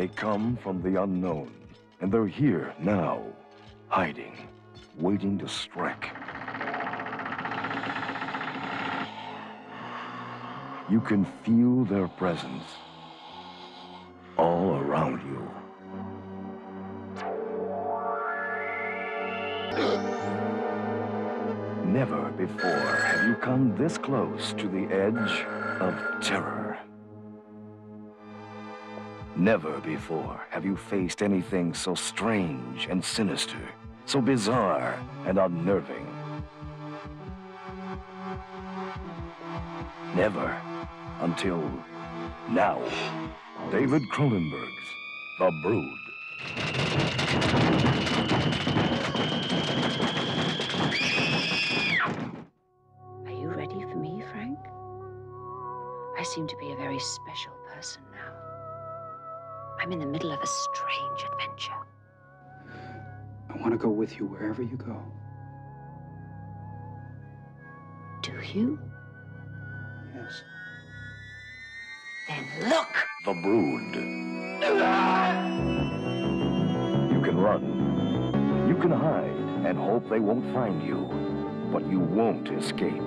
They come from the unknown, and they're here now, hiding, waiting to strike. You can feel their presence all around you. Never before have you come this close to the edge of terror. Never before have you faced anything so strange and sinister, so bizarre and unnerving. Never until now. David Cronenberg's The Brood. Are you ready for me, Frank? I seem to be a very special person now. I'm in the middle of a strange adventure. I want to go with you wherever you go. Do you? Yes. Then look! The Brood. You can run. You can hide and hope they won't find you. But you won't escape.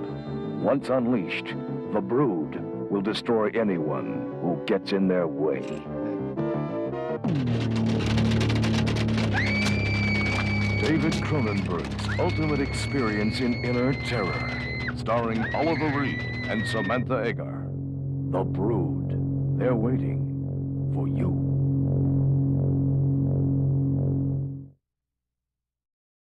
Once unleashed, The Brood will destroy anyone who gets in their way. David Cronenberg's ultimate experience in inner terror. Starring Oliver Reed and Samantha Eggar. The Brood. They're waiting for you.